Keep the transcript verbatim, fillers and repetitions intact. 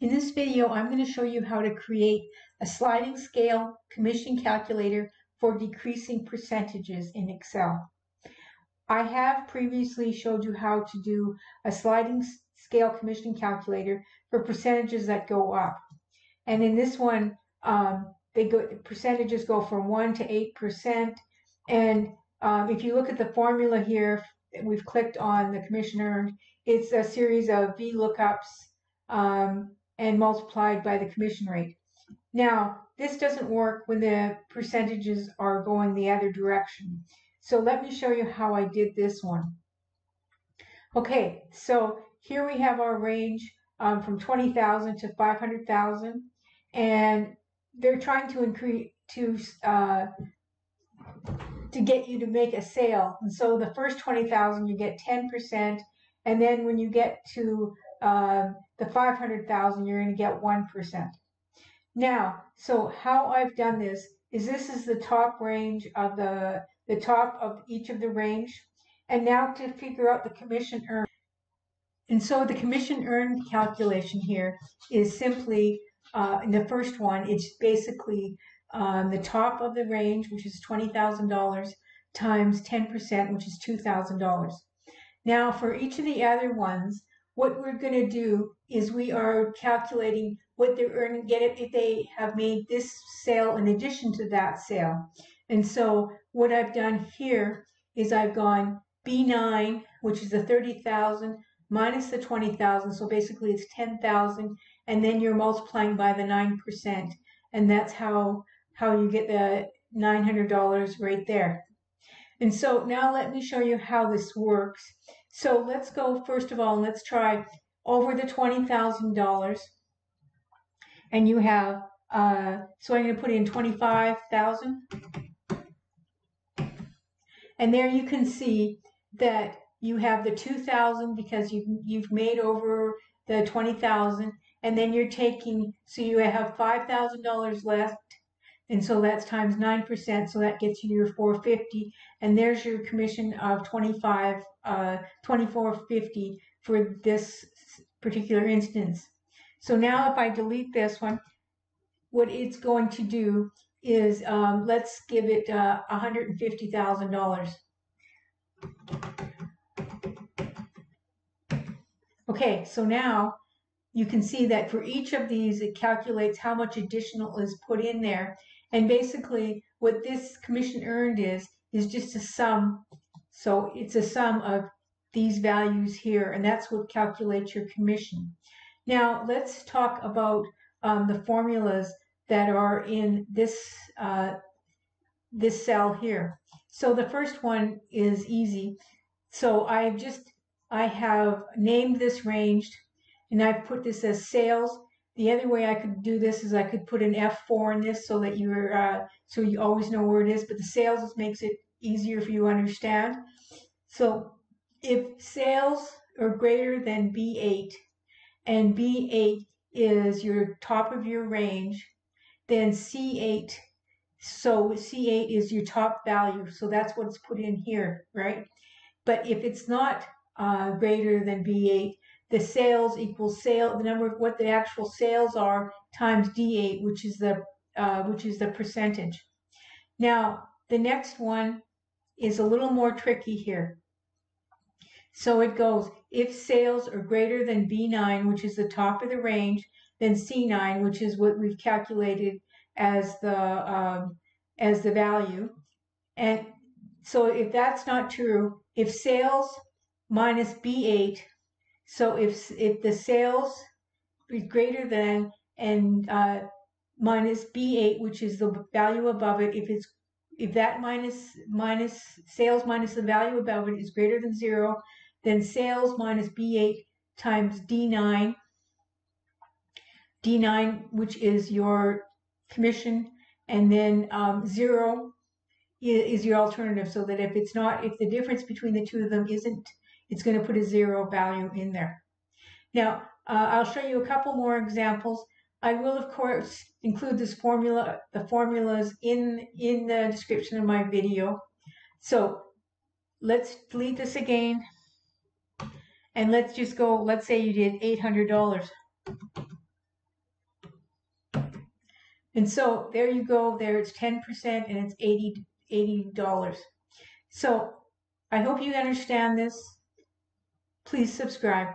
In this video, I'm going to show you how to create a sliding scale commission calculator for decreasing percentages in Excel. I have previously showed you how to do a sliding scale commission calculator for percentages that go up. And in this one, um, they go, percentages go from one to eight percent. And um, if you look at the formula here, we've clicked on the commission earned. It's a series of VLOOKUPs um, and multiplied by the commission rate. Now, this doesn't work when the percentages are going the other direction. So let me show you how I did this one. Okay, so here we have our range um, from twenty thousand to five hundred thousand, and they're trying to increase to uh, to get you to make a sale. And so the first twenty thousand you get ten percent, and then when you get to uh, the five hundred thousand you're going to get one percent. Now, so how I've done this is this is the top range of the the top of each of the range, and now to figure out the commission earned. And so the commission earned calculation here is simply, uh, in the first one, it's basically um, the top of the range, which is twenty thousand dollars, times ten percent, which is two thousand dollars. Now for each of the other ones, what we're going to do is we are calculating what they're earning, get it if they have made this sale in addition to that sale. And so what I've done here is I've gone B nine, which is the thirty thousand minus the twenty thousand, so basically it's ten thousand, and then you're multiplying by the nine percent, and that's how how you get the nine hundred dollars right there. And so now let me show you how this works. So let's go first of all, and let's try over the twenty thousand dollars, and you have uh, so I'm going to put in twenty-five thousand. And there you can see that you have the two thousand because you've, you've made over the twenty thousand, and then you're taking, so you have five thousand dollars left, and so that's times nine percent, so that gets you your four hundred fifty, and there's your commission of twenty-four fifty for this particular instance. So now if I delete this one, what it's going to do is um, let's give it uh, one hundred fifty thousand dollars. Okay, so now you can see that for each of these, it calculates how much additional is put in there. And basically what this commission earned is, is just a sum. So it's a sum of these values here, and that's what calculates your commission. Now let's talk about um, the formulas that are in this uh, this cell here. So the first one is easy. So I've just I have named this range, and I've put this as sales. The other way I could do this is I could put an F four in this so that you're uh, so you always know where it is. But the sales makes it easier for you to understand. So if sales are greater than B eight, and B eight is your top of your range, then C eight, so C eight is your top value, so that's what's put in here, right? But if it's not uh, greater than B eight, the sales equals sale, the number of what the actual sales are times D eight, which is the uh, which is the percentage. Now the next one is a little more tricky here. So it goes, if sales are greater than B nine, which is the top of the range, then C nine, which is what we've calculated as the um, as the value. And so if that's not true, if sales minus B eight, so if if the sales is greater than and uh, minus B eight, which is the value above it, if it's if that minus minus sales minus the value above it is greater than zero, then sales minus B eight times D nine. D nine, which is your commission, and then um, zero is, is your alternative, so that if it's not, if the difference between the two of them isn't, it's going to put a zero value in there. Now, uh, I'll show you a couple more examples. I will, of course, include this formula, the formulas in, in the description of my video. So let's delete this again, and let's just go, let's say you did eight hundred dollars. And so there you go. There it's ten percent and it's eighty dollars. So I hope you understand this. Please subscribe.